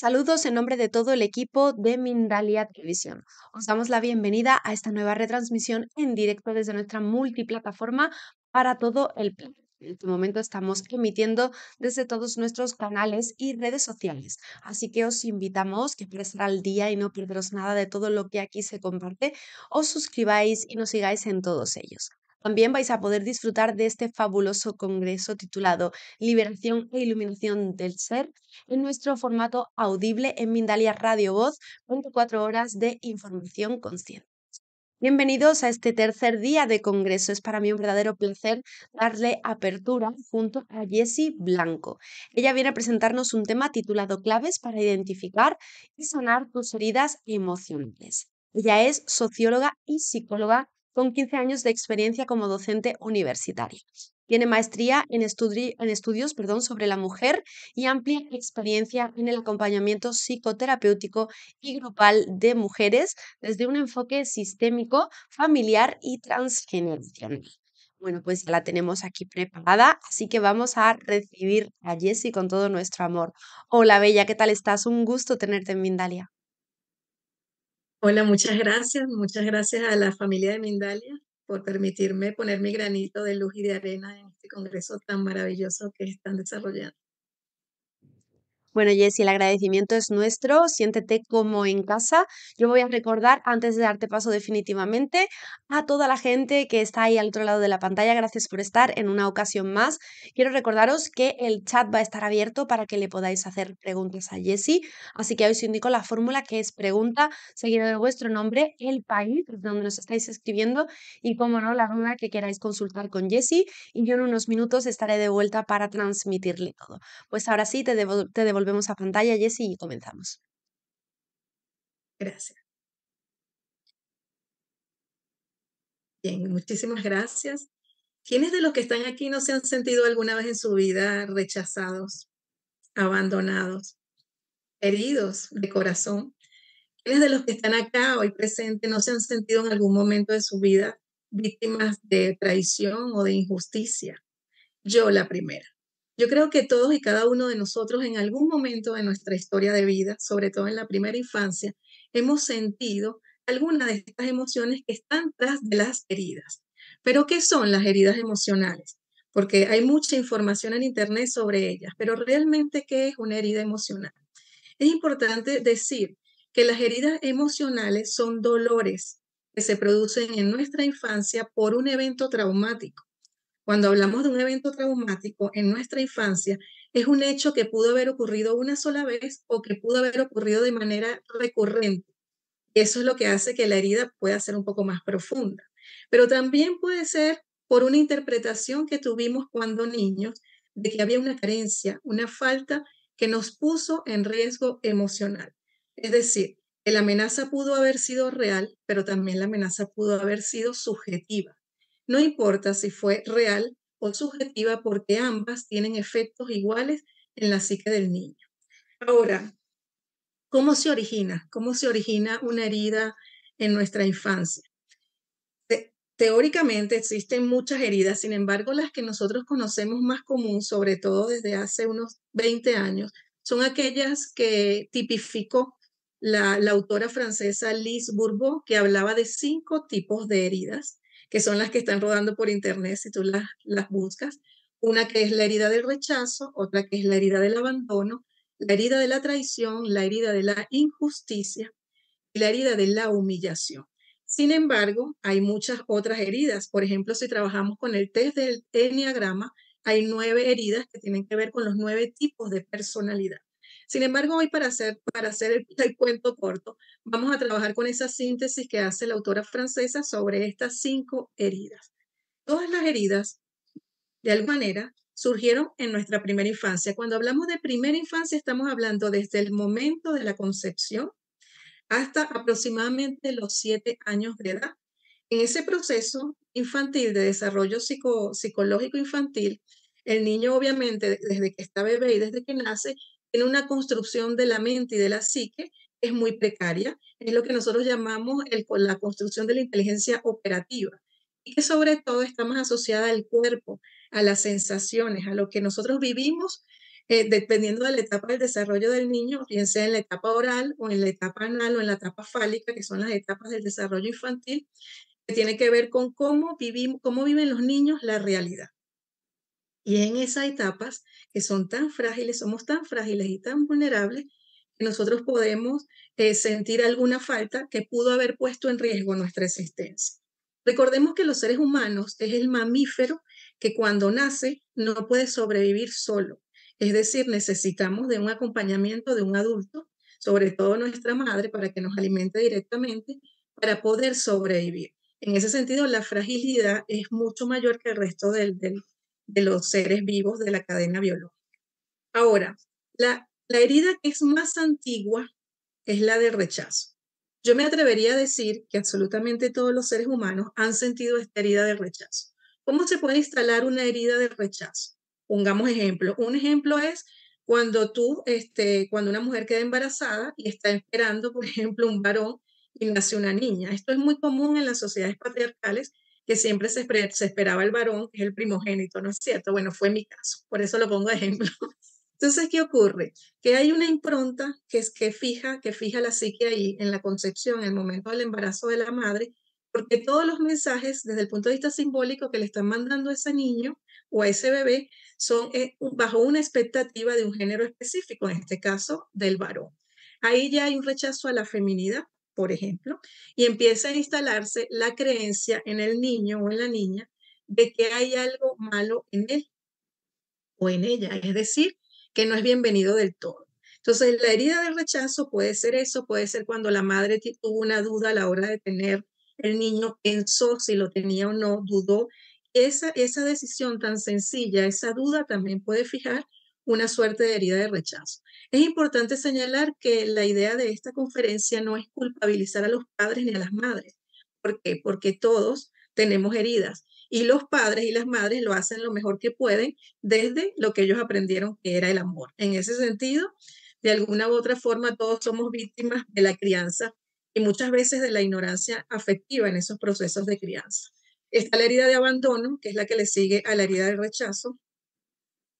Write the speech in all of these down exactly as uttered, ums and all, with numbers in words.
Saludos en nombre de todo el equipo de Mindalia Televisión. Os damos la bienvenida a esta nueva retransmisión en directo desde nuestra multiplataforma para todo el planeta. En este momento estamos emitiendo desde todos nuestros canales y redes sociales, así que os invitamos que para estar al día y no perderos nada de todo lo que aquí se comparte, os suscribáis y nos sigáis en todos ellos. También vais a poder disfrutar de este fabuloso congreso titulado Liberación e iluminación del ser en nuestro formato audible en Mindalia Radio Voz, veinticuatro horas de información consciente. Bienvenidos a este tercer día de congreso. Es para mí un verdadero placer darle apertura junto a Jessie Blanco. Ella viene a presentarnos un tema titulado Claves para identificar y sanar tus heridas emocionales. Ella es socióloga y psicóloga con quince años de experiencia como docente universitaria. Tiene maestría en, estudi en estudios perdón, sobre la mujer y amplia experiencia en el acompañamiento psicoterapéutico y grupal de mujeres desde un enfoque sistémico, familiar y transgeneracional. Bueno, pues ya la tenemos aquí preparada, así que vamos a recibir a Jessie con todo nuestro amor. Hola, Bella, ¿qué tal estás? Un gusto tenerte en Mindalia. Hola, muchas gracias. Muchas gracias a la familia de Mindalia por permitirme poner mi granito de luz y de arena en este congreso tan maravilloso que están desarrollando. Bueno, Jessie, el agradecimiento es nuestro. Siéntete como en casa. Yo voy a recordar, antes de darte paso definitivamente, a toda la gente que está ahí al otro lado de la pantalla, gracias por estar en una ocasión más. Quiero recordaros que el chat va a estar abierto para que le podáis hacer preguntas a Jessie. Así que hoy os indico la fórmula, que es pregunta, seguida de vuestro nombre, el país desde donde nos estáis escribiendo y, como no, la duda que queráis consultar con Jessie. Y yo en unos minutos estaré de vuelta para transmitirle todo. Pues ahora sí, te, devo te devolveré. Volvemos a pantalla, Jessie, y comenzamos. Gracias. Bien, muchísimas gracias. ¿Quiénes de los que están aquí no se han sentido alguna vez en su vida rechazados, abandonados, heridos de corazón? ¿Quiénes de los que están acá hoy presentes no se han sentido en algún momento de su vida víctimas de traición o de injusticia? Yo la primera. Yo creo que todos y cada uno de nosotros en algún momento de nuestra historia de vida, sobre todo en la primera infancia, hemos sentido algunas de estas emociones que están tras de las heridas. ¿Pero qué son las heridas emocionales? Porque hay mucha información en internet sobre ellas, pero realmente, ¿qué es una herida emocional? Es importante decir que las heridas emocionales son dolores que se producen en nuestra infancia por un evento traumático. Cuando hablamos de un evento traumático en nuestra infancia, es un hecho que pudo haber ocurrido una sola vez o que pudo haber ocurrido de manera recurrente. Eso es lo que hace que la herida pueda ser un poco más profunda. Pero también puede ser por una interpretación que tuvimos cuando niños de que había una carencia, una falta que nos puso en riesgo emocional. Es decir, que la amenaza pudo haber sido real, pero también la amenaza pudo haber sido subjetiva. No importa si fue real o subjetiva, porque ambas tienen efectos iguales en la psique del niño. Ahora, ¿cómo se origina? ¿Cómo se origina una herida en nuestra infancia? Te- teóricamente existen muchas heridas, sin embargo, las que nosotros conocemos más común, sobre todo desde hace unos veinte años, son aquellas que tipificó la, la autora francesa Lise Bourbeau, que hablaba de cinco tipos de heridas, que son las que están rodando por internet si tú las, las buscas. Una que es la herida del rechazo, otra que es la herida del abandono, la herida de la traición, la herida de la injusticia y la herida de la humillación. Sin embargo, hay muchas otras heridas. Por ejemplo, si trabajamos con el test del Eneagrama, hay nueve heridas que tienen que ver con los nueve tipos de personalidad. Sin embargo, hoy para hacer, para hacer el, el cuento corto, vamos a trabajar con esa síntesis que hace la autora francesa sobre estas cinco heridas. Todas las heridas, de alguna manera, surgieron en nuestra primera infancia. Cuando hablamos de primera infancia, estamos hablando desde el momento de la concepción hasta aproximadamente los siete años de edad. En ese proceso infantil de desarrollo psico, psicológico infantil, el niño obviamente desde que está bebé y desde que nace, tiene una construcción de la mente y de la psique es muy precaria, es lo que nosotros llamamos el, la construcción de la inteligencia operativa, y que sobre todo está más asociada al cuerpo, a las sensaciones, a lo que nosotros vivimos eh, dependiendo de la etapa del desarrollo del niño, bien sea en la etapa oral o en la etapa anal o en la etapa fálica, que son las etapas del desarrollo infantil, que tiene que ver con cómo vivimos, cómo viven los niños la realidad. Y en esas etapas que son tan frágiles, somos tan frágiles y tan vulnerables, que nosotros podemos eh, sentir alguna falta que pudo haber puesto en riesgo nuestra existencia. Recordemos que los seres humanos es el mamífero que cuando nace no puede sobrevivir solo. Es decir, necesitamos de un acompañamiento de un adulto, sobre todo nuestra madre, para que nos alimente directamente, para poder sobrevivir. En ese sentido, la fragilidad es mucho mayor que el resto del, del, de los seres vivos de la cadena biológica. Ahora, la, la herida que es más antigua es la del rechazo. Yo me atrevería a decir que absolutamente todos los seres humanos han sentido esta herida de rechazo. ¿Cómo se puede instalar una herida de rechazo? Pongamos ejemplo. Un ejemplo es cuando, tú, este, cuando una mujer queda embarazada y está esperando, por ejemplo, un varón y nace una niña. Esto es muy común en las sociedades patriarcales, que siempre se, esper- se esperaba el varón, que es el primogénito, ¿no es cierto? Bueno, fue mi caso, por eso lo pongo de ejemplo. Entonces, ¿qué ocurre? Que hay una impronta que, es que, fija, que fija la psique ahí en la concepción, en el momento del embarazo de la madre, porque todos los mensajes, desde el punto de vista simbólico, que le están mandando a ese niño o a ese bebé, son bajo una expectativa de un género específico, en este caso, del varón. Ahí ya hay un rechazo a la feminidad, por ejemplo, y empieza a instalarse la creencia en el niño o en la niña de que hay algo malo en él o en ella, es decir, que no es bienvenido del todo. Entonces, la herida del rechazo puede ser eso, puede ser cuando la madre tuvo una duda a la hora de tener el niño, pensó si lo tenía o no, dudó. Esa, esa decisión tan sencilla, esa duda también puede fijar una suerte de herida de rechazo. Es importante señalar que la idea de esta conferencia no es culpabilizar a los padres ni a las madres. ¿Por qué? Porque todos tenemos heridas y los padres y las madres lo hacen lo mejor que pueden desde lo que ellos aprendieron que era el amor. En ese sentido, de alguna u otra forma, todos somos víctimas de la crianza y muchas veces de la ignorancia afectiva en esos procesos de crianza. Está la herida de abandono, que es la que le sigue a la herida de rechazo,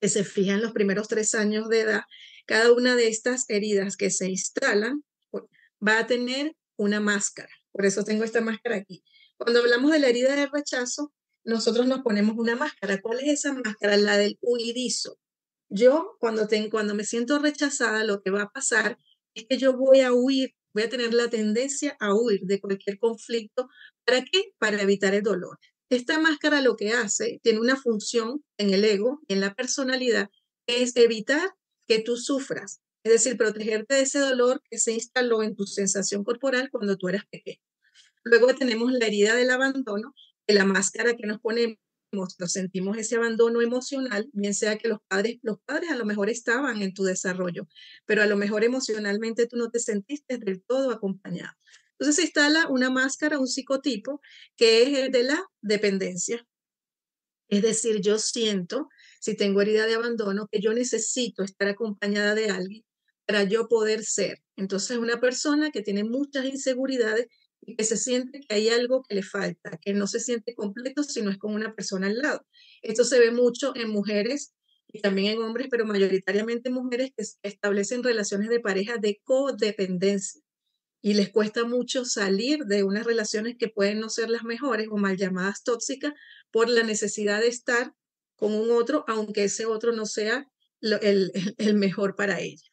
que se fija en los primeros tres años de edad. Cada una de estas heridas que se instalan va a tener una máscara. Por eso tengo esta máscara aquí. Cuando hablamos de la herida de rechazo, nosotros nos ponemos una máscara. ¿Cuál es esa máscara? La del huidizo. Yo, cuando, te, cuando me siento rechazada, lo que va a pasar es que yo voy a huir. Voy a tener la tendencia a huir de cualquier conflicto. ¿Para qué? Para evitar el dolor. Esta máscara lo que hace, tiene una función en el ego, en la personalidad, es evitar que tú sufras. Es decir, protegerte de ese dolor que se instaló en tu sensación corporal cuando tú eras pequeño. Luego tenemos la herida del abandono, que la máscara que nos ponemos, nos sentimos ese abandono emocional, bien sea que los padres, los padres a lo mejor estaban en tu desarrollo, pero a lo mejor emocionalmente tú no te sentiste del todo acompañado. Entonces se instala una máscara, un psicotipo, que es el de la dependencia. Es decir, yo siento, si tengo herida de abandono, que yo necesito estar acompañada de alguien para yo poder ser. Entonces una persona que tiene muchas inseguridades y que se siente que hay algo que le falta, que no se siente completo si no es con una persona al lado. Esto se ve mucho en mujeres y también en hombres, pero mayoritariamente mujeres que establecen relaciones de pareja de codependencia y les cuesta mucho salir de unas relaciones que pueden no ser las mejores o mal llamadas tóxicas por la necesidad de estar con un otro, aunque ese otro no sea el, el, el mejor para ella.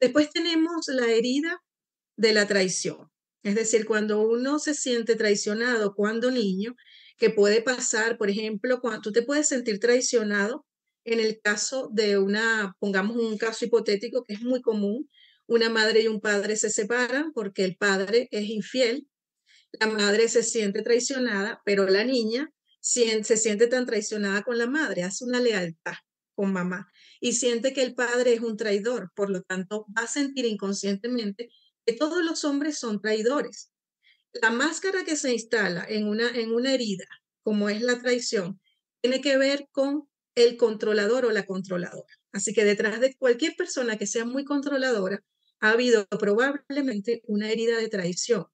Después tenemos la herida de la traición. Es decir, cuando uno se siente traicionado cuando niño, que puede pasar, por ejemplo, cuando tú te puedes sentir traicionado en el caso de una, pongamos un caso hipotético que es muy común, una madre y un padre se separan porque el padre es infiel, la madre se siente traicionada, pero la niña se siente tan traicionada con la madre, hace una lealtad con mamá y siente que el padre es un traidor, por lo tanto va a sentir inconscientemente que todos los hombres son traidores. La máscara que se instala en una, en una herida, como es la traición, tiene que ver con el controlador o la controladora. Así que detrás de cualquier persona que sea muy controladora, ha habido probablemente una herida de traición.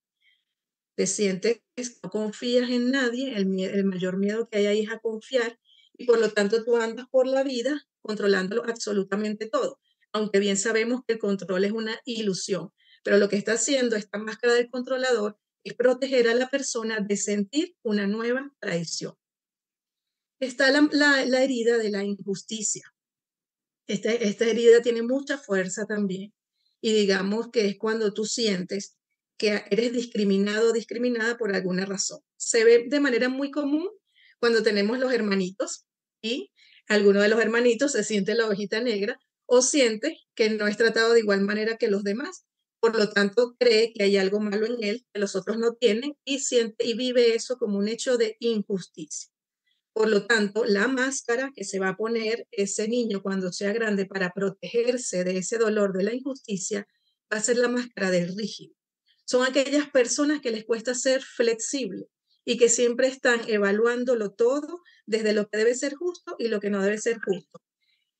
Te sientes, no confías en nadie, el, el mayor miedo que hay ahí es a confiar, y por lo tanto tú andas por la vida controlándolo absolutamente todo, aunque bien sabemos que el control es una ilusión, pero lo que está haciendo esta máscara del controlador es proteger a la persona de sentir una nueva traición. Está la, la, la herida de la injusticia. Esta, esta herida tiene mucha fuerza también, y digamos que es cuando tú sientes que eres discriminado o discriminada por alguna razón. Se ve de manera muy común cuando tenemos los hermanitos y alguno de los hermanitos se siente la ovejita negra o siente que no es tratado de igual manera que los demás, por lo tanto cree que hay algo malo en él que los otros no tienen y siente y vive eso como un hecho de injusticia. Por lo tanto, la máscara que se va a poner ese niño cuando sea grande para protegerse de ese dolor de la injusticia va a ser la máscara del rígido. Son aquellas personas que les cuesta ser flexible y que siempre están evaluándolo todo desde lo que debe ser justo y lo que no debe ser justo.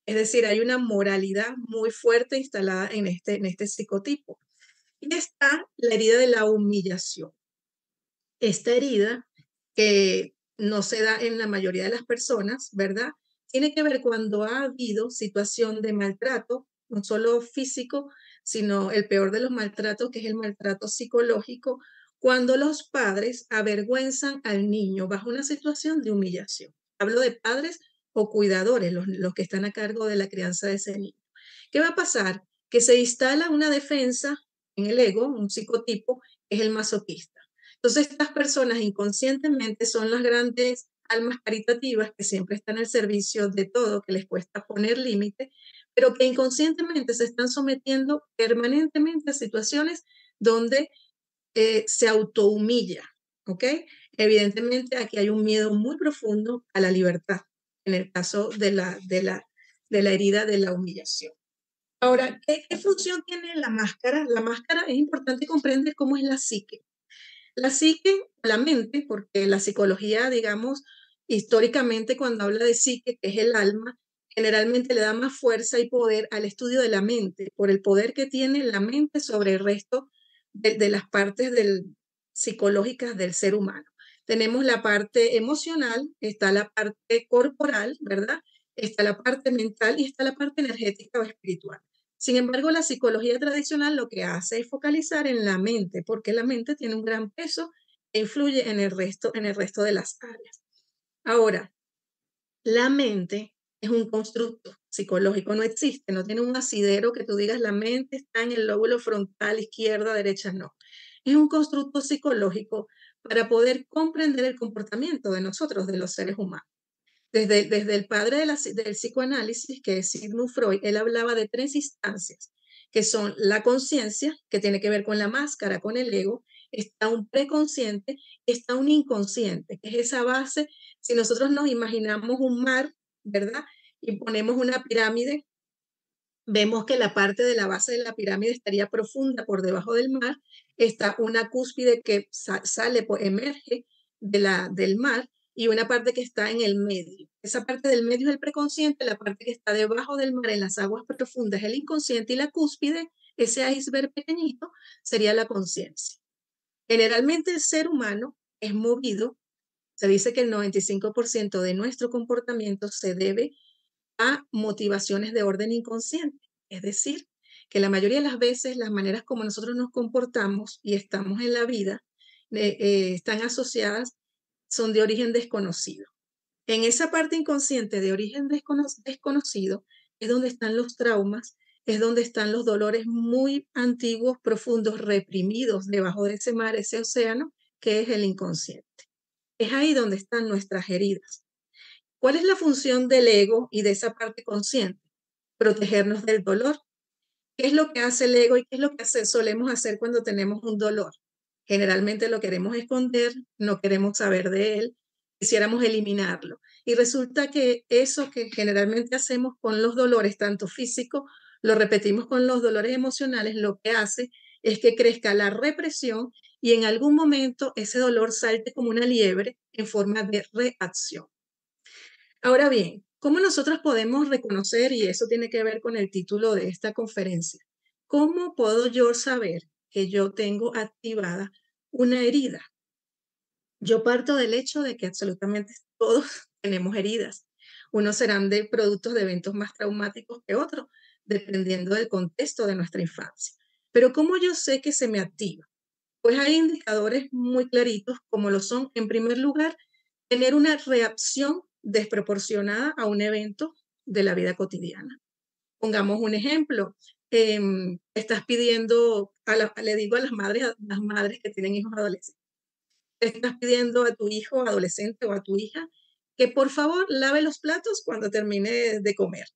Es decir, hay una moralidad muy fuerte instalada en este, en este psicotipo. Y está la herida de la humillación. Esta herida que no se da en la mayoría de las personas, ¿verdad? Tiene que ver cuando ha habido situación de maltrato, no solo físico, sino el peor de los maltratos, que es el maltrato psicológico, cuando los padres avergüenzan al niño bajo una situación de humillación. Hablo de padres o cuidadores, los, los que están a cargo de la crianza de ese niño. ¿Qué va a pasar? Que se instala una defensa en el ego, un psicotipo, que es el masoquista. Entonces, estas personas inconscientemente son las grandes almas caritativas que siempre están al servicio de todo, que les cuesta poner límite, pero que inconscientemente se están sometiendo permanentemente a situaciones donde eh, se autohumilla, ¿ok? Evidentemente, aquí hay un miedo muy profundo a la libertad, en el caso de la, de la, de la herida de la humillación. Ahora, ¿qué, qué función tiene la máscara? La máscara es importante comprender cómo es la psique. La psique, la mente, porque la psicología, digamos, históricamente cuando habla de psique, que es el alma, generalmente le da más fuerza y poder al estudio de la mente, por el poder que tiene la mente sobre el resto de, de las partes del, psicológicas del ser humano. Tenemos la parte emocional, está la parte corporal, ¿verdad? Está la parte mental y está la parte energética o espiritual. Sin embargo, la psicología tradicional lo que hace es focalizar en la mente, porque la mente tiene un gran peso e influye en el resto, en el resto de las áreas. Ahora, la mente es un constructo psicológico, no existe, no tiene un asidero que tú digas la mente está en el lóbulo frontal, izquierda, derecha, no. Es un constructo psicológico para poder comprender el comportamiento de nosotros, de los seres humanos. Desde, desde el padre de la, del psicoanálisis, que es Sigmund Freud, él hablaba de tres instancias, que son la conciencia, que tiene que ver con la máscara, con el ego, está un preconsciente, está un inconsciente, que es esa base. Si nosotros nos imaginamos un mar, ¿verdad? Y ponemos una pirámide, vemos que la parte de la base de la pirámide estaría profunda por debajo del mar, está una cúspide que sale, emerge de la, del mar, y una parte que está en el medio. Esa parte del medio es el preconsciente, la parte que está debajo del mar en las aguas profundas es el inconsciente y la cúspide, ese iceberg pequeñito, sería la conciencia. Generalmente el ser humano es movido, se dice que el noventa y cinco por ciento de nuestro comportamiento se debe a motivaciones de orden inconsciente, es decir, que la mayoría de las veces las maneras como nosotros nos comportamos y estamos en la vida eh, eh, están asociadas son de origen desconocido. En esa parte inconsciente de origen descono desconocido es donde están los traumas, es donde están los dolores muy antiguos, profundos, reprimidos debajo de ese mar, ese océano, que es el inconsciente. Es ahí donde están nuestras heridas. ¿Cuál es la función del ego y de esa parte consciente? Protegernos del dolor. ¿Qué es lo que hace el ego y qué es lo que hace, solemos hacer cuando tenemos un dolor? Generalmente lo queremos esconder, no queremos saber de él, quisiéramos eliminarlo. Y resulta que eso que generalmente hacemos con los dolores, tanto físicos, lo repetimos con los dolores emocionales, lo que hace es que crezca la represión y en algún momento ese dolor salte como una liebre en forma de reacción. Ahora bien, ¿cómo nosotros podemos reconocer, y eso tiene que ver con el título de esta conferencia, cómo puedo yo saber que yo tengo activada una herida? Yo parto del hecho de que absolutamente todos tenemos heridas. Unos serán de productos de eventos más traumáticos que otros, dependiendo del contexto de nuestra infancia. Pero ¿cómo yo sé que se me activa? Pues hay indicadores muy claritos, como lo son, en primer lugar, tener una reacción desproporcionada a un evento de la vida cotidiana. Pongamos un ejemplo. Eh, estás pidiendo, a la, le digo a las madres, a las madres que tienen hijos adolescentes, estás pidiendo a tu hijo adolescente o a tu hija que por favor lave los platos cuando termine de comer,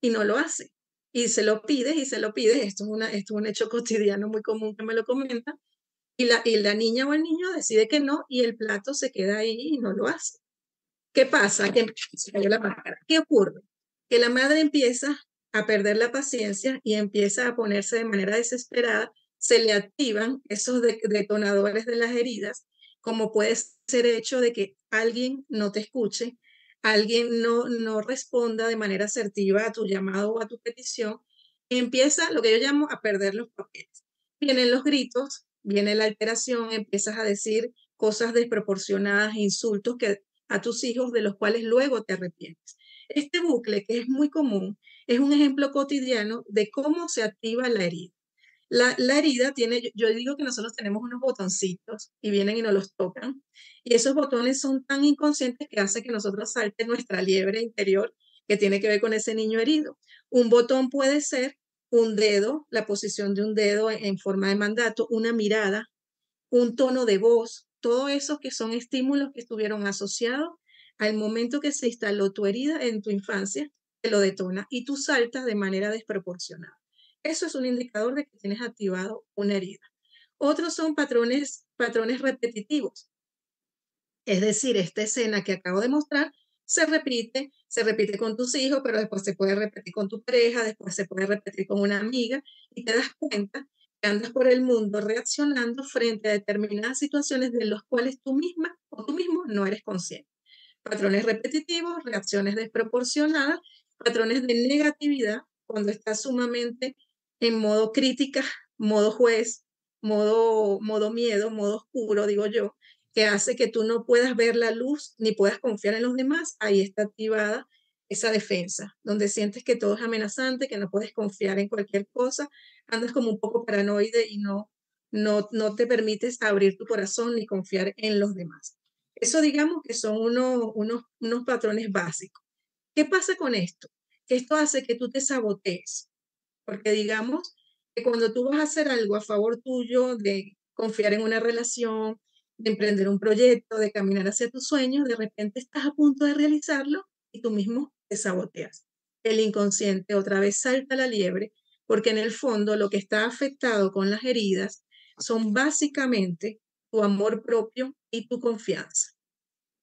y no lo hace, y se lo pides y se lo pides, esto es, una, esto es un hecho cotidiano muy común que me lo comentan, y la, y la niña o el niño decide que no, y el plato se queda ahí y no lo hace. ¿Qué pasa? Que se cayó la máscara. ¿Qué ocurre? Que la madre empieza a perder la paciencia y empieza a ponerse de manera desesperada, se le activan esos de, detonadores de las heridas, como puede ser el hecho de que alguien no te escuche, alguien no, no responda de manera asertiva a tu llamado o a tu petición, empieza lo que yo llamo a perder los papeles. Vienen los gritos, viene la alteración, empiezas a decir cosas desproporcionadas, insultos que, a tus hijos, de los cuales luego te arrepientes. Este bucle, que es muy común, es un ejemplo cotidiano de cómo se activa la herida. La, la herida tiene, yo digo que nosotros tenemos unos botoncitos y vienen y nos los tocan, y esos botones son tan inconscientes que hace que nosotros salte nuestra liebre interior que tiene que ver con ese niño herido. Un botón puede ser un dedo, la posición de un dedo en forma de mandato, una mirada, un tono de voz, todo eso que son estímulos que estuvieron asociados al momento que se instaló tu herida en tu infancia, te lo detona y tú saltas de manera desproporcionada. Eso es un indicador de que tienes activado una herida. Otros son patrones, patrones repetitivos. Es decir, esta escena que acabo de mostrar se repite, se repite con tus hijos, pero después se puede repetir con tu pareja, después se puede repetir con una amiga, y te das cuenta que andas por el mundo reaccionando frente a determinadas situaciones de las cuales tú misma o tú mismo no eres consciente. Patrones repetitivos, reacciones desproporcionadas, patrones de negatividad, cuando estás sumamente en modo crítica, modo juez, modo, modo miedo, modo oscuro, digo yo, que hace que tú no puedas ver la luz ni puedas confiar en los demás. Ahí está activada esa defensa, donde sientes que todo es amenazante, que no puedes confiar en cualquier cosa, andas como un poco paranoide y no, no, no te permites abrir tu corazón ni confiar en los demás. Eso digamos que son unos, unos, unos patrones básicos. ¿Qué pasa con esto? Que esto hace que tú te sabotees, porque digamos que cuando tú vas a hacer algo a favor tuyo, de confiar en una relación, de emprender un proyecto, de caminar hacia tus sueños, de repente estás a punto de realizarlo y tú mismo te saboteas. El inconsciente otra vez salta la liebre, porque en el fondo lo que está afectado con las heridas son básicamente tu amor propio y tu confianza.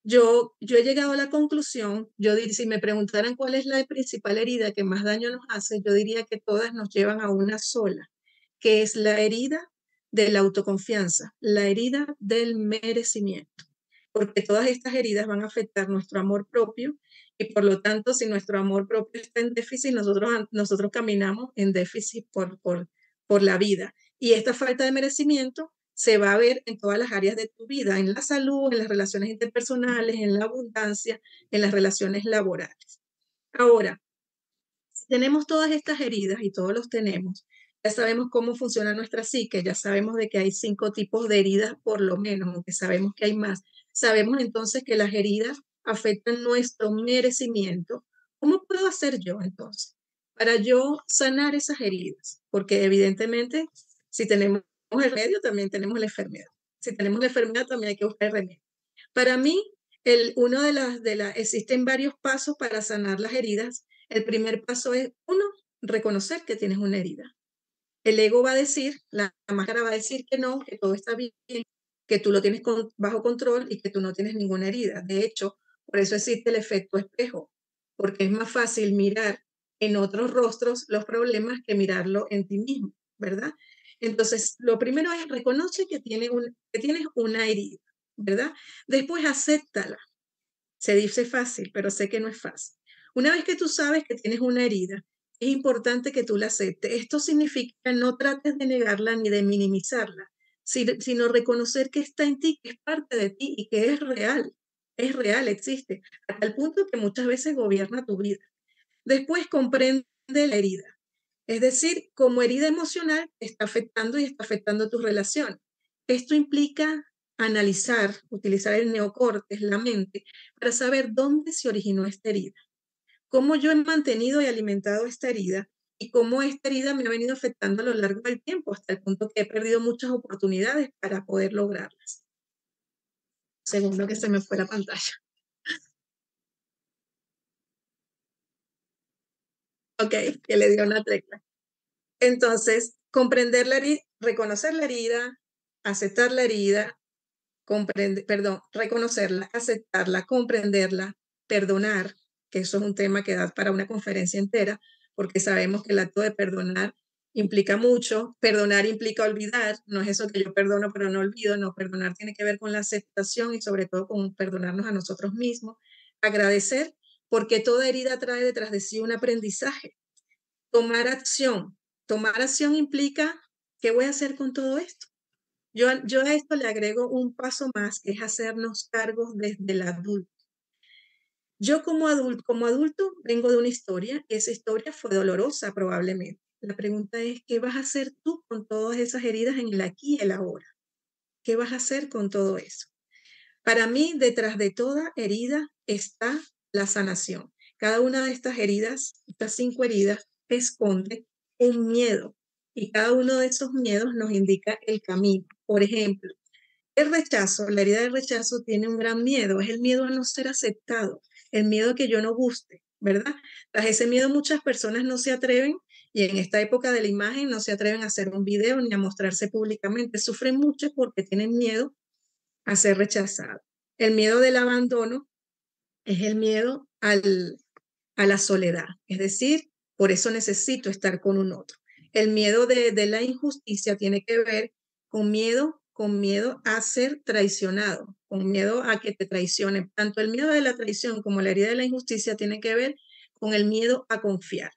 Yo, yo he llegado a la conclusión, yo dir, si me preguntaran cuál es la principal herida que más daño nos hace, yo diría que todas nos llevan a una sola, que es la herida de la autoconfianza, la herida del merecimiento, porque todas estas heridas van a afectar nuestro amor propio y por lo tanto si nuestro amor propio está en déficit, nosotros, nosotros caminamos en déficit por, por, por la vida, y esta falta de merecimiento se va a ver en todas las áreas de tu vida, en la salud, en las relaciones interpersonales, en la abundancia, en las relaciones laborales. Ahora, si tenemos todas estas heridas, y todos los tenemos, ya sabemos cómo funciona nuestra psique, ya sabemos de que hay cinco tipos de heridas por lo menos, aunque sabemos que hay más. Sabemos entonces que las heridas afectan nuestro merecimiento. ¿Cómo puedo hacer yo entonces para yo sanar esas heridas? Porque evidentemente si tenemos el remedio, también tenemos la enfermedad. Si tenemos la enfermedad, también hay que buscar el remedio. Para mí, el, uno de las, de la, existen varios pasos para sanar las heridas. El primer paso es, uno, reconocer que tienes una herida. El ego va a decir, la máscara va a decir que no, que todo está bien, que tú lo tienes con, bajo control y que tú no tienes ninguna herida. De hecho, por eso existe el efecto espejo, porque es más fácil mirar en otros rostros los problemas que mirarlo en ti mismo, ¿verdad? Entonces, lo primero es reconoce que, tiene un, que tienes una herida, ¿verdad? Después, acéptala. Se dice fácil, pero sé que no es fácil. Una vez que tú sabes que tienes una herida, es importante que tú la aceptes. Esto significa no trates de negarla ni de minimizarla, sino reconocer que está en ti, que es parte de ti y que es real. es real, existe, hasta el punto que muchas veces gobierna tu vida. Después comprende la herida, es decir, como herida emocional está afectando y está afectando tu relación. Esto implica analizar, utilizar el neocortes, la mente, para saber dónde se originó esta herida, cómo yo he mantenido y alimentado esta herida y cómo esta herida me ha venido afectando a lo largo del tiempo, hasta el punto que he perdido muchas oportunidades para poder lograrlas. Segundo que se me fue la pantalla. Ok, que le dio una tecla. Entonces, comprender la herida, reconocer la herida, aceptar la herida, comprender, perdón, reconocerla, aceptarla, comprenderla, perdonar, que eso es un tema que da para una conferencia entera, porque sabemos que el acto de perdonar implica mucho, perdonar implica olvidar, no es eso que yo perdono pero no olvido, no, perdonar tiene que ver con la aceptación y sobre todo con perdonarnos a nosotros mismos, agradecer, porque toda herida trae detrás de sí un aprendizaje, tomar acción, tomar acción implica, ¿qué voy a hacer con todo esto? Yo, yo a esto le agrego un paso más, que es hacernos cargos desde el adulto. Yo como adulto, como adulto vengo de una historia, y esa historia fue dolorosa probablemente. La pregunta es, ¿qué vas a hacer tú con todas esas heridas en el aquí y el ahora? ¿Qué vas a hacer con todo eso? Para mí, detrás de toda herida está la sanación. Cada una de estas heridas, estas cinco heridas, esconde un miedo. Y cada uno de esos miedos nos indica el camino. Por ejemplo, el rechazo, la herida del rechazo tiene un gran miedo, es el miedo a no ser aceptado, el miedo a que yo no guste, ¿verdad? Tras ese miedo muchas personas no se atreven, y en esta época de la imagen no se atreven a hacer un video ni a mostrarse públicamente, sufren mucho porque tienen miedo a ser rechazado. El miedo del abandono es el miedo al, a la soledad, es decir, por eso necesito estar con un otro. El miedo de, de la injusticia tiene que ver con miedo, con miedo a ser traicionado, con miedo a que te traicionen. Tanto el miedo de la traición como la herida de la injusticia tiene que ver con el miedo a confiar.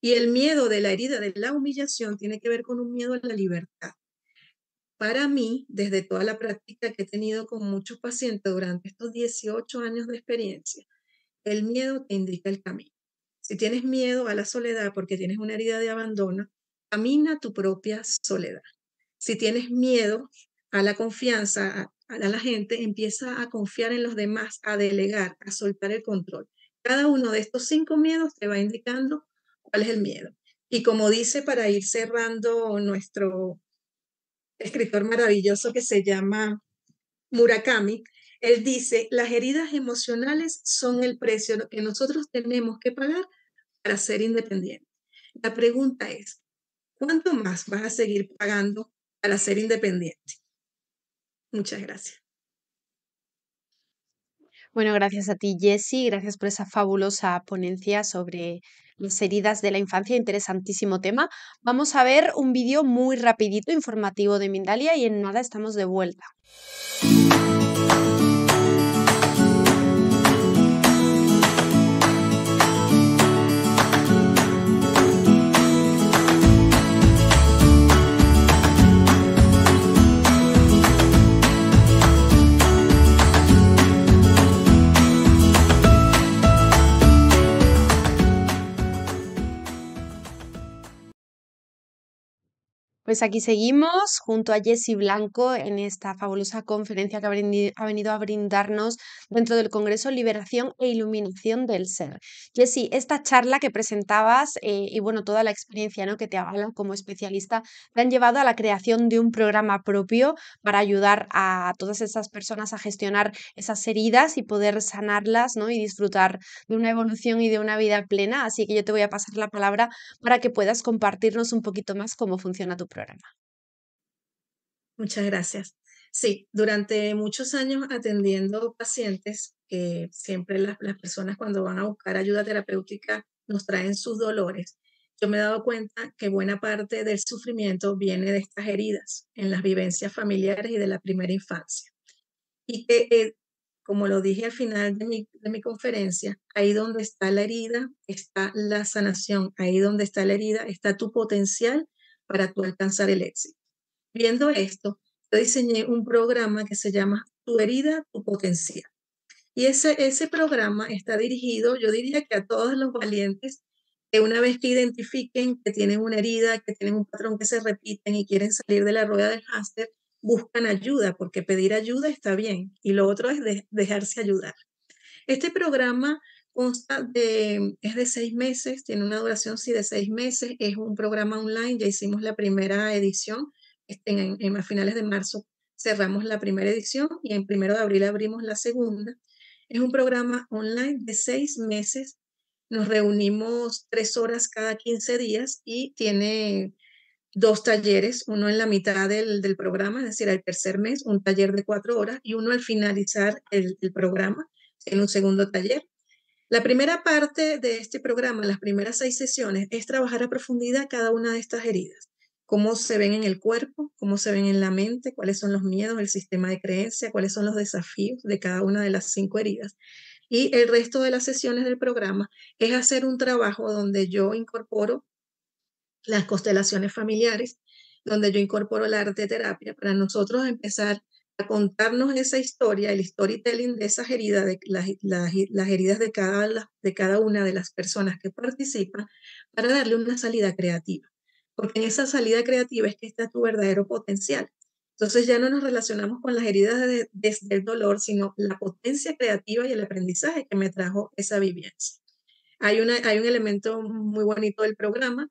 Y el miedo de la herida de la humillación tiene que ver con un miedo a la libertad. Para mí, desde toda la práctica que he tenido con muchos pacientes durante estos dieciocho años de experiencia, el miedo te indica el camino. Si tienes miedo a la soledad porque tienes una herida de abandono, camina tu propia soledad. Si tienes miedo a la confianza, a, a la gente, empieza a confiar en los demás, a delegar, a soltar el control. Cada uno de estos cinco miedos te va indicando cuál es el miedo. Y como dice, para ir cerrando, nuestro escritor maravilloso que se llama Murakami, él dice, las heridas emocionales son el precio que nosotros tenemos que pagar para ser independientes. La pregunta es, ¿cuánto más vas a seguir pagando para ser independiente? Muchas gracias. Bueno, gracias a ti, Jessie. Gracias por esa fabulosa ponencia sobre las heridas de la infancia. Interesantísimo tema. Vamos a ver un vídeo muy rapidito, informativo de Mindalia, y en nada estamos de vuelta. Pues aquí seguimos junto a Jessie Blanco en esta fabulosa conferencia que ha venido a brindarnos dentro del Congreso Liberación e Iluminación del Ser. Jessie, esta charla que presentabas eh, y bueno, toda la experiencia, ¿no?, que te avalan como especialista, te han llevado a la creación de un programa propio para ayudar a todas esas personas a gestionar esas heridas y poder sanarlas, ¿no?, y disfrutar de una evolución y de una vida plena. Así que yo te voy a pasar la palabra para que puedas compartirnos un poquito más cómo funciona tu programa. programa. Muchas gracias. Sí, durante muchos años atendiendo pacientes, que siempre las, las personas cuando van a buscar ayuda terapéutica nos traen sus dolores. Yo me he dado cuenta que buena parte del sufrimiento viene de estas heridas en las vivencias familiares y de la primera infancia. Y que, eh, como lo dije al final de mi, de mi conferencia, ahí donde está la herida está la sanación, ahí donde está la herida está tu potencial para tú alcanzar el éxito. Viendo esto, yo diseñé un programa que se llama Tu Herida, Tu Potencia. Y ese, ese programa está dirigido, yo diría que a todos los valientes, que una vez que identifiquen que tienen una herida, que tienen un patrón que se repiten y quieren salir de la rueda del hámster, buscan ayuda, porque pedir ayuda está bien. Y lo otro es de, dejarse ayudar. Este programa consta de, es de seis meses, tiene una duración sí, de seis meses, es un programa online, ya hicimos la primera edición, este, en, en, a finales de marzo cerramos la primera edición y en primero de abril abrimos la segunda. Es un programa online de seis meses, nos reunimos tres horas cada quince días y tiene dos talleres, uno en la mitad del, del programa, es decir, al tercer mes, un taller de cuatro horas y uno al finalizar el, el programa, en un segundo taller. La primera parte de este programa, las primeras seis sesiones, es trabajar a profundidad cada una de estas heridas. Cómo se ven en el cuerpo, cómo se ven en la mente, cuáles son los miedos, el sistema de creencia, cuáles son los desafíos de cada una de las cinco heridas. Y el resto de las sesiones del programa es hacer un trabajo donde yo incorporo las constelaciones familiares, donde yo incorporo la arte terapia para nosotros empezar a contarnos esa historia, el storytelling de esas heridas, de las, las, las heridas de cada, de cada una de las personas que participan, para darle una salida creativa. Porque en esa salida creativa es que está tu verdadero potencial. Entonces ya no nos relacionamos con las heridas de, desde el dolor, sino la potencia creativa y el aprendizaje que me trajo esa vivencia. Hay, una, hay un elemento muy bonito del programa,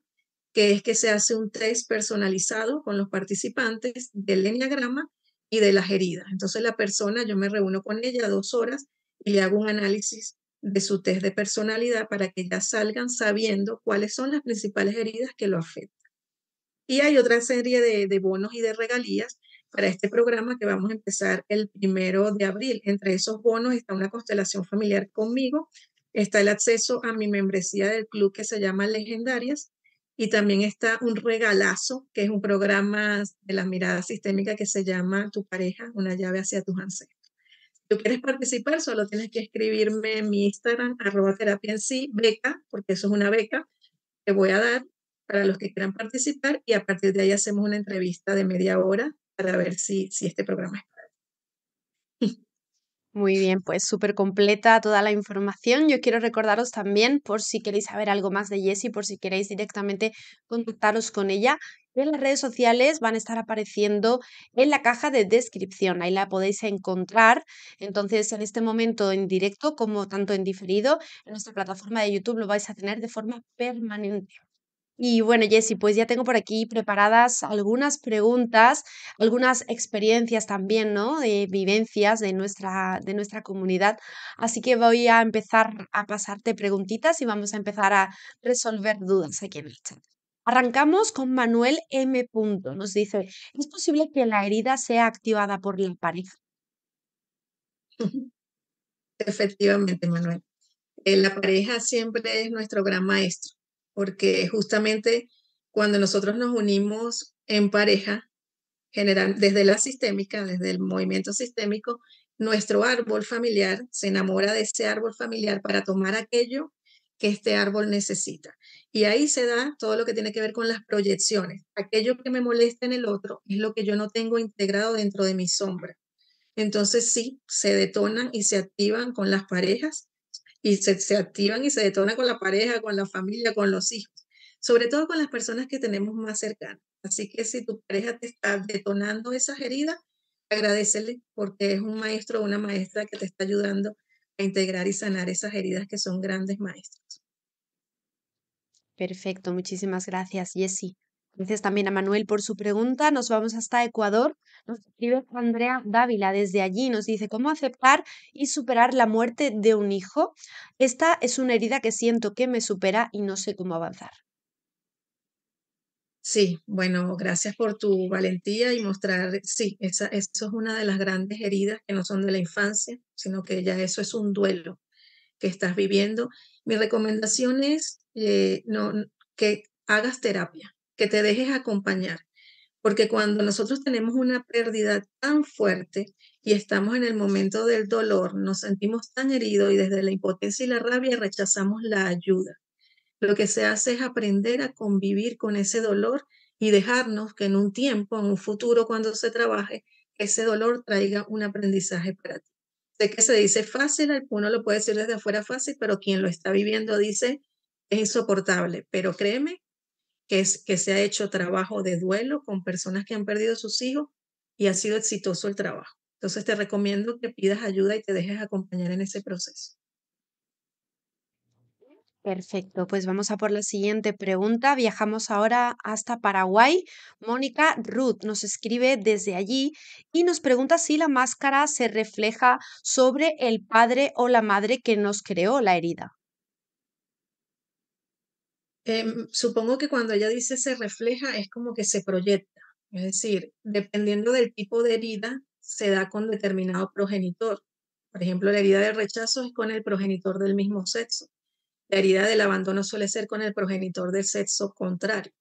que es que se hace un test personalizado con los participantes del Eneagrama y de las heridas. Entonces la persona, yo me reúno con ella dos horas y le hago un análisis de su test de personalidad para que ya salgan sabiendo cuáles son las principales heridas que lo afectan. Y hay otra serie de, de bonos y de regalías para este programa que vamos a empezar el primero de abril. Entre esos bonos está una constelación familiar conmigo, está el acceso a mi membresía del club que se llama Legendarias, y también está un regalazo, que es un programa de la mirada sistémica que se llama Tu Pareja, una llave hacia tus ancestros. Si tú quieres participar, solo tienes que escribirme en mi Instagram, arroba terapia en sí, beca, porque eso es una beca que voy a dar para los que quieran participar, y a partir de ahí hacemos una entrevista de media hora para ver si, si este programa es para ti. Muy bien, pues súper completa toda la información. Yo quiero recordaros también, por si queréis saber algo más de Jessie, por si queréis directamente contactaros con ella, en las redes sociales van a estar apareciendo en la caja de descripción, ahí la podéis encontrar. Entonces en este momento en directo como tanto en diferido, en nuestra plataforma de YouTube lo vais a tener de forma permanente. Y bueno, Jessie, pues ya tengo por aquí preparadas algunas preguntas, algunas experiencias también, ¿no? De vivencias de nuestra, de nuestra comunidad. Así que voy a empezar a pasarte preguntitas y vamos a empezar a resolver dudas aquí en el chat. Arrancamos con Manuel M. Nos dice, ¿es posible que la herida sea activada por la pareja? Efectivamente, Manuel. La pareja siempre es nuestro gran maestro, porque justamente cuando nosotros nos unimos en pareja, general, desde la sistémica, desde el movimiento sistémico, nuestro árbol familiar se enamora de ese árbol familiar para tomar aquello que este árbol necesita. Y ahí se da todo lo que tiene que ver con las proyecciones. Aquello que me molesta en el otro es lo que yo no tengo integrado dentro de mi sombra. Entonces sí, se detonan y se activan con las parejas, y se, se activan y se detonan con la pareja, con la familia, con los hijos, sobre todo con las personas que tenemos más cercanas. Así que si tu pareja te está detonando esas heridas, agradécele, porque es un maestro o una maestra que te está ayudando a integrar y sanar esas heridas, que son grandes maestros. Perfecto, muchísimas gracias, Jessie. Gracias también a Manuel por su pregunta. Nos vamos hasta Ecuador. Nos escribe Andrea Dávila desde allí. Nos dice, ¿cómo aceptar y superar la muerte de un hijo? Esta es una herida que siento que me supera y no sé cómo avanzar. Sí, bueno, gracias por tu valentía y mostrar, sí, esa, eso es una de las grandes heridas que no son de la infancia, sino que ya eso es un duelo que estás viviendo. Mi recomendación es eh, no, que hagas terapia, que te dejes acompañar, porque cuando nosotros tenemos una pérdida tan fuerte y estamos en el momento del dolor, nos sentimos tan heridos y desde la impotencia y la rabia rechazamos la ayuda. Lo que se hace es aprender a convivir con ese dolor y dejarnos que en un tiempo, en un futuro, cuando se trabaje, ese dolor traiga un aprendizaje para ti. Sé que se dice fácil, uno lo puede decir desde afuera fácil, pero quien lo está viviendo dice es insoportable. Pero créeme que, es, que se ha hecho trabajo de duelo con personas que han perdido sus hijos y ha sido exitoso el trabajo. Entonces te recomiendo que pidas ayuda y te dejes acompañar en ese proceso. Perfecto, pues vamos a por la siguiente pregunta. Viajamos ahora hasta Paraguay. Mónica Ruth nos escribe desde allí y nos pregunta si la máscara se refleja sobre el padre o la madre que nos creó la herida. Eh, supongo que cuando ella dice se refleja es como que se proyecta. Es decir, dependiendo del tipo de herida, se da con determinado progenitor. Por ejemplo, la herida del rechazo es con el progenitor del mismo sexo. La herida del abandono suele ser con el progenitor del sexo contrario.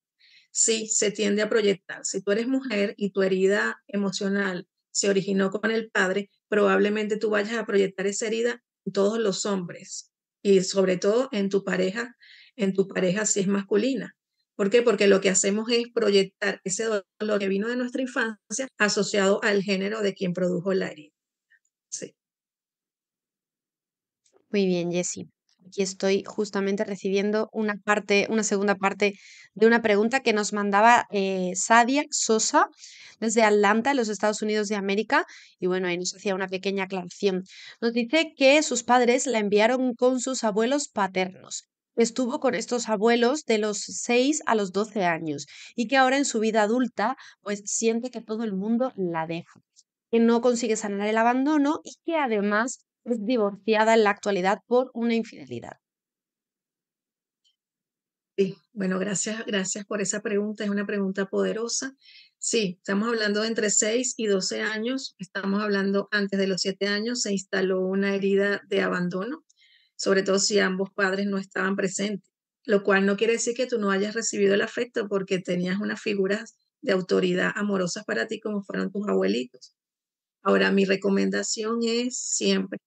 Sí, se tiende a proyectar. Si tú eres mujer y tu herida emocional se originó con el padre, probablemente tú vayas a proyectar esa herida en todos los hombres y sobre todo en tu pareja, en tu pareja si es masculina. ¿Por qué? Porque lo que hacemos es proyectar ese dolor que vino de nuestra infancia asociado al género de quien produjo la herida. Sí. Muy bien, Jessie. Aquí estoy justamente recibiendo una parte, una segunda parte de una pregunta que nos mandaba eh, Sadia Sosa desde Atlanta, en los Estados Unidos de América. Y bueno, ahí nos hacía una pequeña aclaración. Nos dice que sus padres la enviaron con sus abuelos paternos. Estuvo con estos abuelos de los seis a los doce años y que ahora en su vida adulta pues siente que todo el mundo la deja, que no consigue sanar el abandono y que además es divorciada en la actualidad por una infidelidad. Sí, bueno, gracias, gracias por esa pregunta, es una pregunta poderosa. Sí, estamos hablando de entre seis y doce años, estamos hablando antes de los siete años, se instaló una herida de abandono, sobre todo si ambos padres no estaban presentes, lo cual no quiere decir que tú no hayas recibido el afecto porque tenías unas figuras de autoridad amorosas para ti como fueron tus abuelitos. Ahora, mi recomendación es siempre,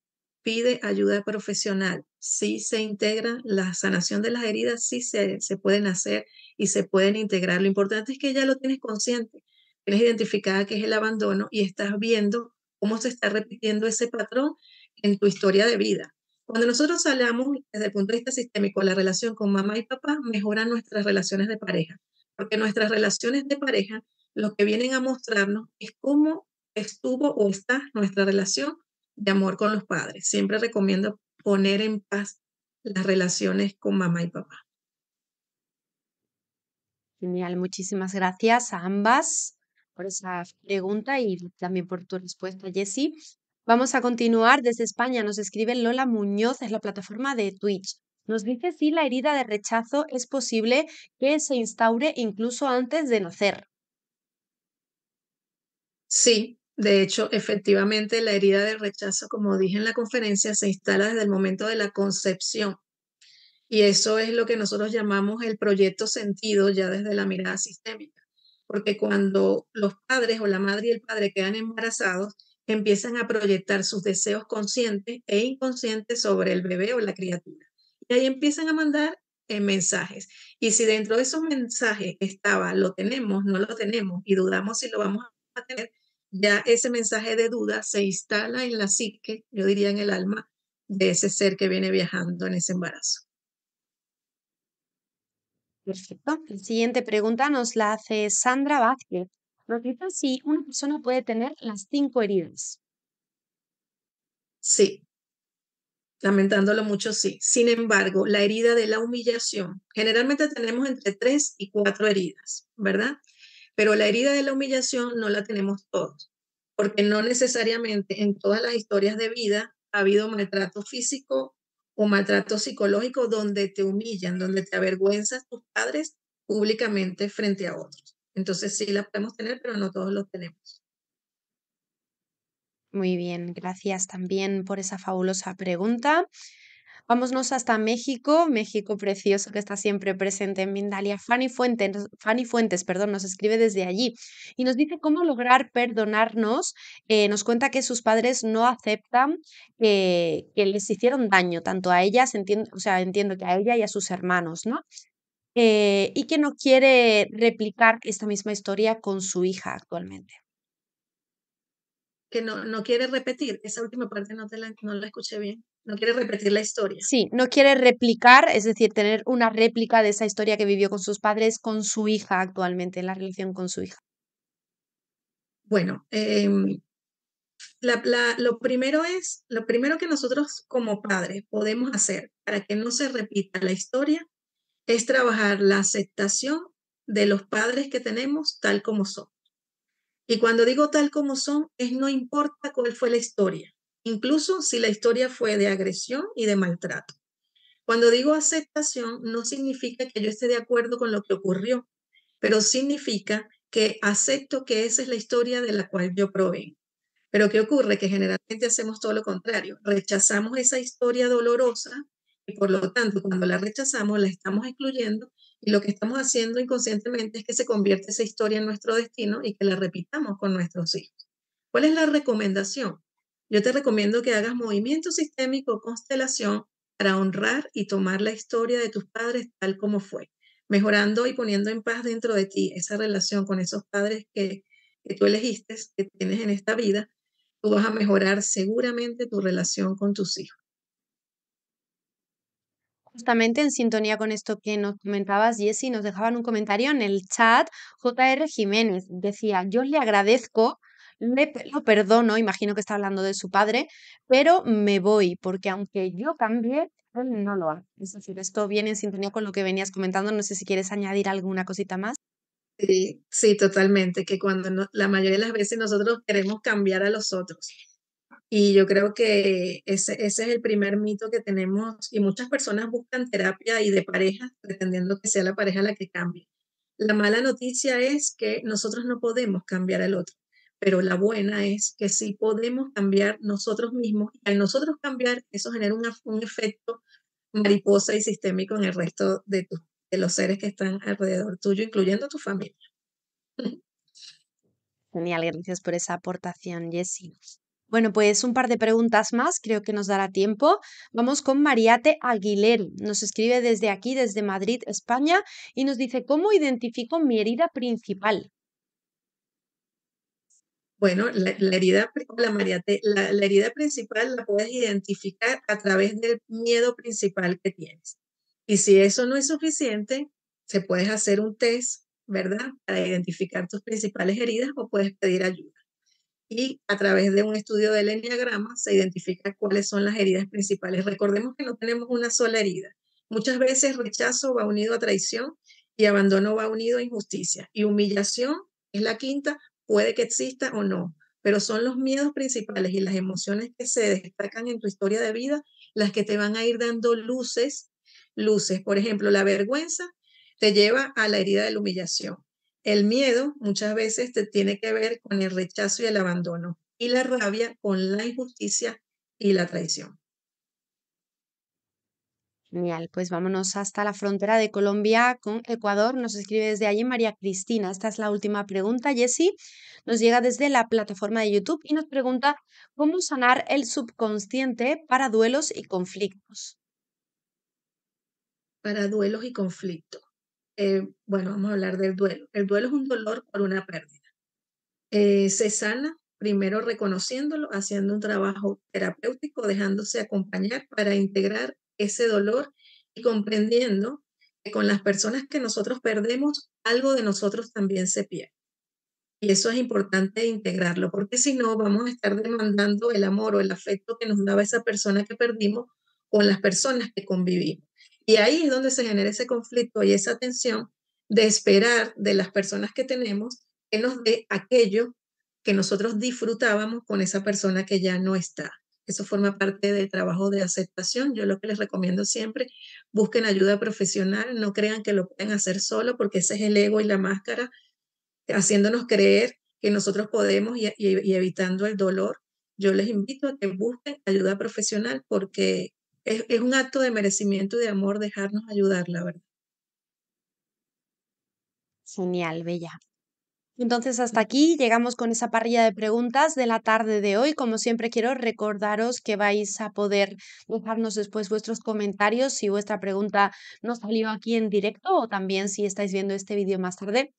pide ayuda profesional. Sí se integra la sanación de las heridas, sí se, se pueden hacer y se pueden integrar. Lo importante es que ya lo tienes consciente, tienes identificada que es el abandono y estás viendo cómo se está repitiendo ese patrón en tu historia de vida. Cuando nosotros hablamos desde el punto de vista sistémico, la relación con mamá y papá mejora nuestras relaciones de pareja, porque nuestras relaciones de pareja lo que vienen a mostrarnos es cómo estuvo o está nuestra relación de amor con los padres. Siempre recomiendo poner en paz las relaciones con mamá y papá. Genial, muchísimas gracias a ambas por esa pregunta y también por tu respuesta, Jessie. Vamos a continuar. Desde España nos escribe Lola Muñoz, es la plataforma de Twitch. Nos dice si la herida de rechazo es posible que se instaure incluso antes de nacer. Sí. De hecho, efectivamente, la herida del rechazo, como dije en la conferencia, se instala desde el momento de la concepción. Y eso es lo que nosotros llamamos el proyecto sentido ya desde la mirada sistémica. Porque cuando los padres o la madre y el padre quedan embarazados, empiezan a proyectar sus deseos conscientes e inconscientes sobre el bebé o la criatura. Y ahí empiezan a mandar eh, mensajes. Y si dentro de esos mensajes estaba, lo tenemos, no lo tenemos, y dudamos si lo vamos a tener, ya ese mensaje de duda se instala en la psique, yo diría en el alma, de ese ser que viene viajando en ese embarazo. Perfecto. La siguiente pregunta nos la hace Sandra Vázquez. Nos dice si una persona puede tener las cinco heridas. Sí. Lamentándolo mucho, sí. Sin embargo, la herida de la humillación, generalmente tenemos entre tres y cuatro heridas, ¿verdad? Pero la herida de la humillación no la tenemos todos, porque no necesariamente en todas las historias de vida ha habido maltrato físico o maltrato psicológico donde te humillan, donde te avergüenzas tus padres públicamente frente a otros. Entonces sí la podemos tener, pero no todos los tenemos. Muy bien, gracias también por esa fabulosa pregunta. Vámonos hasta México, México precioso que está siempre presente en Mindalia. Fanny Fuentes, Fanny Fuentes perdón, nos escribe desde allí y nos dice cómo lograr perdonarnos. Eh, nos cuenta que sus padres no aceptan que, que les hicieron daño, tanto a ellas, entiendo, o sea, entiendo que a ella y a sus hermanos, ¿no? Eh, y que no quiere replicar esta misma historia con su hija actualmente. que no, no quiere repetir, esa última parte no, te la, no la escuché bien, no quiere repetir la historia. Sí, no quiere replicar, es decir, tener una réplica de esa historia que vivió con sus padres, con su hija actualmente, en la relación con su hija. Bueno, eh, la, la, lo primero es, lo primero que nosotros como padres podemos hacer para que no se repita la historia es trabajar la aceptación de los padres que tenemos tal como son. Y cuando digo tal como son, es no importa cuál fue la historia, incluso si la historia fue de agresión y de maltrato. Cuando digo aceptación, no significa que yo esté de acuerdo con lo que ocurrió, pero significa que acepto que esa es la historia de la cual yo provengo. Pero ¿qué ocurre? Que generalmente hacemos todo lo contrario, rechazamos esa historia dolorosa y por lo tanto cuando la rechazamos la estamos excluyendo. Y lo que estamos haciendo inconscientemente es que se convierte esa historia en nuestro destino y que la repitamos con nuestros hijos. ¿Cuál es la recomendación? Yo te recomiendo que hagas movimiento sistémico o constelación para honrar y tomar la historia de tus padres tal como fue, mejorando y poniendo en paz dentro de ti esa relación con esos padres que, que tú elegiste, que tienes en esta vida. Tú vas a mejorar seguramente tu relación con tus hijos. Justamente en sintonía con esto que nos comentabas, Jessie, nos dejaban un comentario en el chat. J R Jiménez decía, yo le agradezco, le, lo perdono, imagino que está hablando de su padre, pero me voy, porque aunque yo cambie, él no lo hace. Es decir, esto viene en sintonía con lo que venías comentando. No sé si quieres añadir alguna cosita más. Sí, sí, totalmente, que cuando no, la mayoría de las veces nosotros queremos cambiar a los otros. Y yo creo que ese, ese es el primer mito que tenemos y muchas personas buscan terapia y de pareja pretendiendo que sea la pareja la que cambie. La mala noticia es que nosotros no podemos cambiar al otro, pero la buena es que sí podemos cambiar nosotros mismos y al nosotros cambiar eso genera un, un efecto mariposa y sistémico en el resto de, tu, de los seres que están alrededor tuyo, incluyendo tu familia. Genial, gracias por esa aportación, Jessie. Bueno, pues un par de preguntas más, creo que nos dará tiempo. Vamos con Mariate Aguilera. Nos escribe desde aquí, desde Madrid, España, y nos dice, ¿cómo identifico mi herida principal? Bueno, la, la, herida, la, Mariate, la, la herida principal la puedes identificar a través del miedo principal que tienes. Y si eso no es suficiente, se puedes hacer un test, ¿verdad? Para identificar tus principales heridas o puedes pedir ayuda. Y a través de un estudio del Eneagrama se identifica cuáles son las heridas principales. Recordemos que no tenemos una sola herida. Muchas veces rechazo va unido a traición y abandono va unido a injusticia. Y humillación es la quinta, puede que exista o no, pero son los miedos principales y las emociones que se destacan en tu historia de vida las que te van a ir dando luces, luces. Por ejemplo, la vergüenza te lleva a la herida de la humillación. El miedo muchas veces te tiene que ver con el rechazo y el abandono, y la rabia con la injusticia y la traición. Genial, pues vámonos hasta la frontera de Colombia con Ecuador. Nos escribe desde allí María Cristina. Esta es la última pregunta, Jessie. Nos llega desde la plataforma de YouTube y nos pregunta ¿cómo sanar el subconsciente para duelos y conflictos? Para duelos y conflictos. Eh, bueno, vamos a hablar del duelo. El duelo es un dolor por una pérdida. Eh, se sana primero reconociéndolo, haciendo un trabajo terapéutico, dejándose acompañar para integrar ese dolor y comprendiendo que con las personas que nosotros perdemos, algo de nosotros también se pierde. Y eso es importante integrarlo, porque si no vamos a estar demandando el amor o el afecto que nos daba esa persona que perdimos con las personas que convivimos. Y ahí es donde se genera ese conflicto y esa tensión de esperar de las personas que tenemos que nos dé aquello que nosotros disfrutábamos con esa persona que ya no está. Eso forma parte del trabajo de aceptación. Yo lo que les recomiendo siempre, busquen ayuda profesional, no crean que lo pueden hacer solo porque ese es el ego y la máscara, haciéndonos creer que nosotros podemos y, y, y evitando el dolor. Yo les invito a que busquen ayuda profesional porque Es, es un acto de merecimiento y de amor dejarnos ayudar, la verdad. Genial, bella. Entonces hasta aquí llegamos con esa parrilla de preguntas de la tarde de hoy. Como siempre quiero recordaros que vais a poder dejarnos después vuestros comentarios si vuestra pregunta no salió aquí en directo o también si estáis viendo este vídeo más tarde.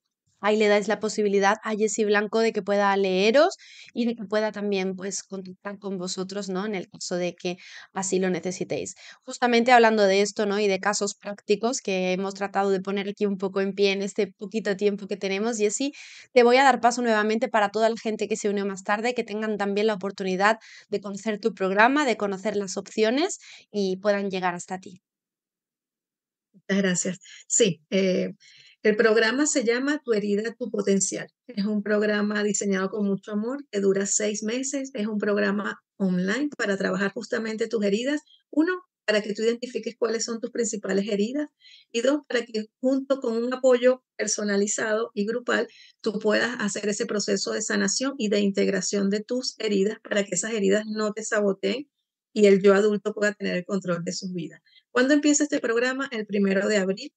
Ahí le dais la posibilidad a Jessie Blanco de que pueda leeros y de que pueda también pues contactar con vosotros, ¿no? En el caso de que así lo necesitéis. Justamente hablando de esto, ¿no? Y de casos prácticos que hemos tratado de poner aquí un poco en pie en este poquito tiempo que tenemos, Jessie, te voy a dar paso nuevamente para toda la gente que se unió más tarde, que tengan también la oportunidad de conocer tu programa, de conocer las opciones y puedan llegar hasta ti. Muchas gracias. Sí, eh... el programa se llama Tu Herida, Tu Potencial. Es un programa diseñado con mucho amor que dura seis meses. Es un programa online para trabajar justamente tus heridas. Uno, para que tú identifiques cuáles son tus principales heridas. Y dos, para que junto con un apoyo personalizado y grupal, tú puedas hacer ese proceso de sanación y de integración de tus heridas para que esas heridas no te saboteen y el yo adulto pueda tener el control de sus vidas. ¿Cuándo empieza este programa? El primero de abril.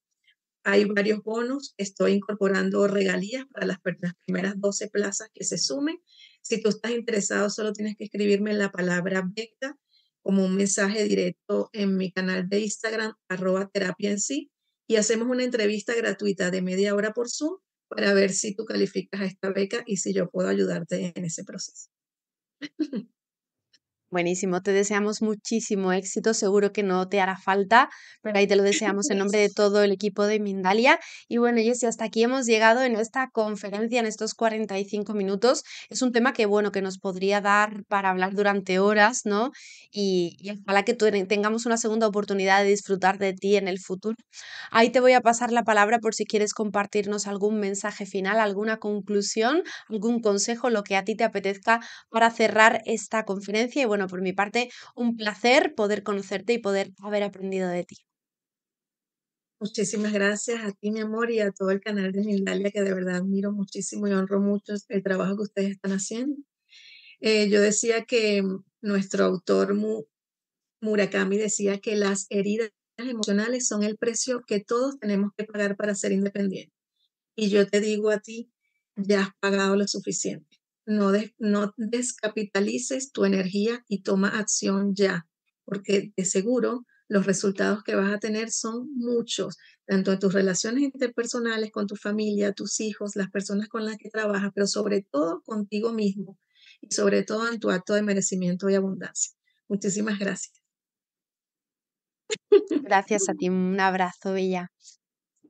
Hay varios bonos, estoy incorporando regalías para las, las primeras doce plazas que se sumen. Si tú estás interesado, solo tienes que escribirme la palabra beca como un mensaje directo en mi canal de Instagram, arroba terapia en sí, y hacemos una entrevista gratuita de media hora por Zoom para ver si tú calificas a esta beca y si yo puedo ayudarte en ese proceso. Buenísimo, te deseamos muchísimo éxito, seguro que no te hará falta, pero ahí te lo deseamos en nombre de todo el equipo de Mindalia. Y bueno, Jessie, hasta aquí hemos llegado en esta conferencia, en estos cuarenta y cinco minutos. Es un tema que, bueno, que nos podría dar para hablar durante horas, ¿no? Y, y ojalá que tengamos una segunda oportunidad de disfrutar de ti en el futuro. Ahí te voy a pasar la palabra por si quieres compartirnos algún mensaje final, alguna conclusión, algún consejo, lo que a ti te apetezca para cerrar esta conferencia. Y bueno, por mi parte, un placer poder conocerte y poder haber aprendido de ti. Muchísimas gracias a ti, mi amor, y a todo el canal de Mindalia, que de verdad admiro muchísimo y honro mucho el trabajo que ustedes están haciendo. Eh, yo decía que nuestro autor Murakami decía que las heridas emocionales son el precio que todos tenemos que pagar para ser independientes. Y yo te digo a ti, ya has pagado lo suficiente. No, des, no descapitalices tu energía y toma acción ya, porque de seguro los resultados que vas a tener son muchos, tanto en tus relaciones interpersonales, con tu familia, tus hijos, las personas con las que trabajas, pero sobre todo contigo mismo y sobre todo en tu acto de merecimiento y abundancia. Muchísimas gracias. Gracias a ti, un abrazo, Bella.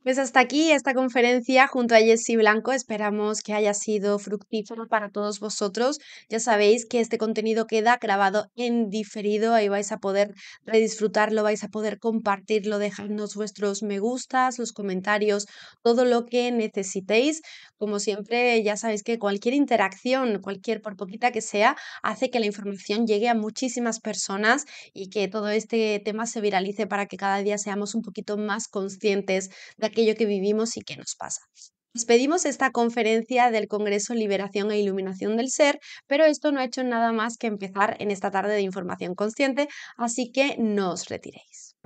Pues hasta aquí esta conferencia junto a Jessie Blanco. Esperamos que haya sido fructífero para todos vosotros. Ya sabéis que este contenido queda grabado en diferido. Ahí vais a poder redisfrutarlo, vais a poder compartirlo, dejadnos vuestros me gustas, los comentarios, todo lo que necesitéis. Como siempre, ya sabéis que cualquier interacción, cualquier por poquita que sea, hace que la información llegue a muchísimas personas y que todo este tema se viralice para que cada día seamos un poquito más conscientes de aquello que vivimos y que nos pasa. Despedimos esta conferencia del Congreso Liberación e Iluminación del Ser, pero esto no ha hecho nada más que empezar en esta tarde de información consciente, así que no os retiréis.